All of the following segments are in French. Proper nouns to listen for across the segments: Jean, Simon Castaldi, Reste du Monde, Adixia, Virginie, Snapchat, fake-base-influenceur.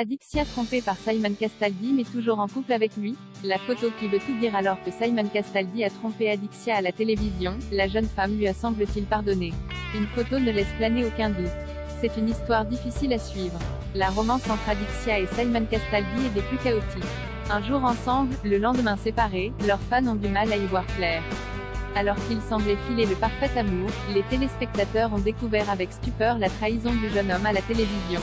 Adixia trompée par Simon Castaldi mais toujours en couple avec lui, la photo qui veut tout dire. Alors que Simon Castaldi a trompé Adixia à la télévision, la jeune femme lui a semble-t-il pardonné. Une photo ne laisse planer aucun doute. C'est une histoire difficile à suivre. La romance entre Adixia et Simon Castaldi est des plus chaotiques. Un jour ensemble, le lendemain séparés, leurs fans ont du mal à y voir clair. Alors qu'ils semblaient filer le parfait amour, les téléspectateurs ont découvert avec stupeur la trahison du jeune homme à la télévision.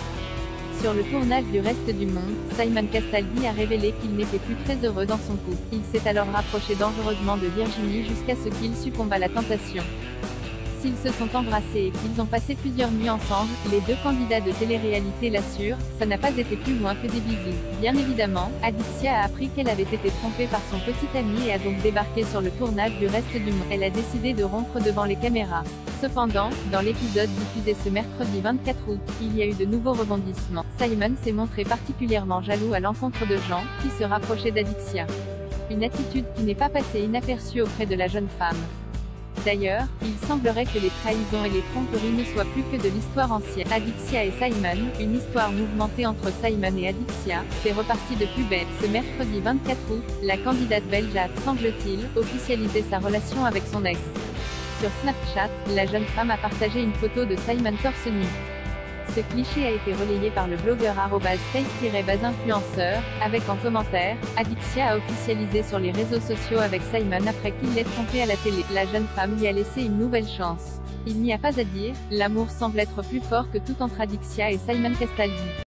Sur le tournage du Reste du Monde, Simon Castaldi a révélé qu'il n'était plus très heureux dans son couple. Il s'est alors rapproché dangereusement de Virginie jusqu'à ce qu'il succombe à la tentation. S'ils se sont embrassés et qu'ils ont passé plusieurs nuits ensemble, les deux candidats de télé-réalité l'assurent, ça n'a pas été plus loin que des bisous. Bien évidemment, Adixia a appris qu'elle avait été trompée par son petit ami et a donc débarqué sur le tournage du Reste du Monde. Elle a décidé de rompre devant les caméras. Cependant, dans l'épisode diffusé ce mercredi 24 août, il y a eu de nouveaux rebondissements. Simon s'est montré particulièrement jaloux à l'encontre de Jean, qui se rapprochait d'Adixia. Une attitude qui n'est pas passée inaperçue auprès de la jeune femme. D'ailleurs, il semblerait que les trahisons et les tromperies ne soient plus que de l'histoire ancienne. Adixia et Simon, une histoire mouvementée entre Simon et Adixia, c'est reparti de plus belle. Ce mercredi 24 août, la candidate belge a, semble-t-il, officialisé sa relation avec son ex. Sur Snapchat, la jeune femme a partagé une photo de Simon torse nu. Ce cliché a été relayé par le blogueur @fake-base-influenceur, avec en commentaire, Adixia a officialisé sur les réseaux sociaux avec Simon après qu'il l'ait trompé à la télé. La jeune femme lui a laissé une nouvelle chance. Il n'y a pas à dire, l'amour semble être plus fort que tout entre Adixia et Simon Castaldi.